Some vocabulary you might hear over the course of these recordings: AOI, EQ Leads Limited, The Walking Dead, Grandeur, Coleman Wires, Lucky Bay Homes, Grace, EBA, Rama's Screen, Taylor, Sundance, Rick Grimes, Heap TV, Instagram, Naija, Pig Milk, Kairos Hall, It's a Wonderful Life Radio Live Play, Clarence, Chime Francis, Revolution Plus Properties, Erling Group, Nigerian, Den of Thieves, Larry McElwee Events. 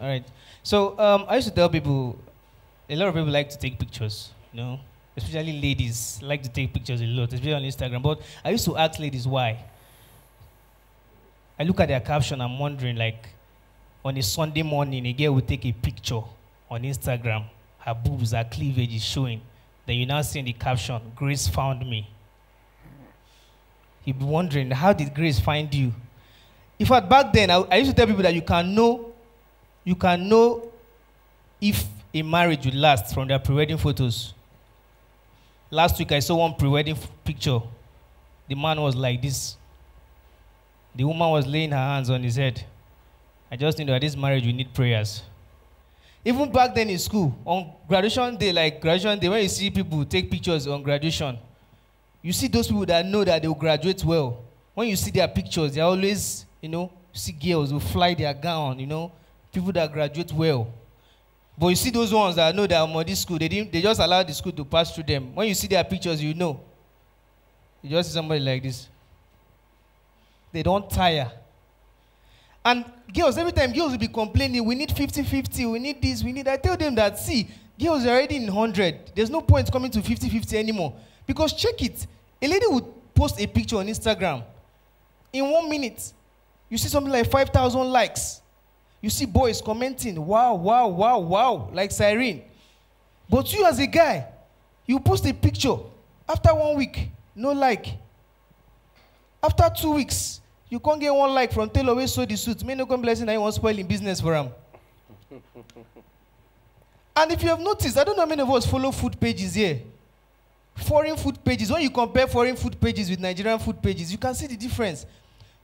All right. So I used to tell people, a lot of people like to take pictures, you know, especially ladies like to take pictures a lot, especially on Instagram. But I used to ask ladies why. I look at their caption, I'm wondering, like, on a Sunday morning, a girl will take a picture on Instagram. Her boobs, her cleavage is showing. Then you now see in the caption, Grace found me. You'd be wondering, how did Grace find you? In fact, back then, I used to tell people that you can know if a marriage would last from their pre-wedding photos. Last week, I saw one pre-wedding picture. The man was like this. The woman was laying her hands on his head. I just knew that this marriage, we need prayers. Even back then in school, on graduation day, when you see people take pictures on graduation, you see those people that know that they will graduate well. When you see their pictures, they're always, you know, you see girls who fly their gown, you know, people that graduate well. But you see those ones that know that I'm on this school, they just allow the school to pass through them. When you see their pictures, you know. You just see somebody like this. They don't tire. And girls, every time girls will be complaining, we need 50-50, we need this, we need that. I tell them that, see, girls are already in 100. There's no point coming to 50-50 anymore. Because check it, a lady would post a picture on Instagram. In 1 minute, you see something like 5,000 likes. You see boys commenting, wow, wow, wow, wow, like Cyrene. But you as a guy, you post a picture. After 1 week, no like. After 2 weeks, you can't get one like from Taylor who sold the suit. May no come blessing that you won't spoil in business for him. And if you have noticed, I don't know how many of us follow food pages here. Foreign food pages. When you compare foreign food pages with Nigerian food pages, you can see the difference.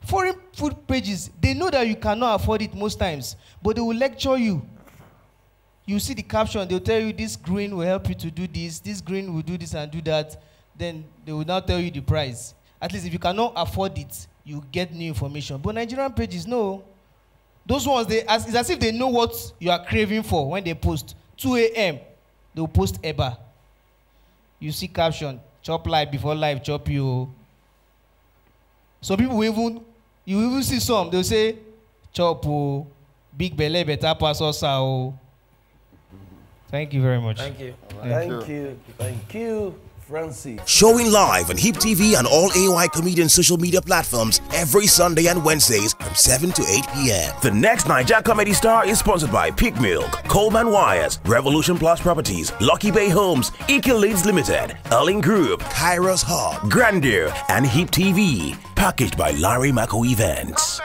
Foreign food pages, they know that you cannot afford it most times, but they will lecture you. You see the caption, they'll tell you this green will help you to do this green will do this and do that. Then they will now tell you the price. At least if you cannot afford it, you get new information. But Nigerian pages, no. Those ones, it's as if they know what you are craving for when they post. 2 a.m., they'll post EBA. You see caption, chop life before life chop you. Some people you even see some, they'll say, chop, oh, big belly better pass us out. Thank you very much. Thank you. Thank you. Thank you. Francis. Showing live on Heap TV and all AOI Comedian social media platforms every Sunday and Wednesdays from 7 to 8 p.m. The next Naija Comedy Star is sponsored by Pig Milk, Coleman Wires, Revolution Plus Properties, Lucky Bay Homes, EQ Leads Limited, Erling Group, Kairos Hall, Grandeur, and Heap TV. Packaged by Larry McElwee Events.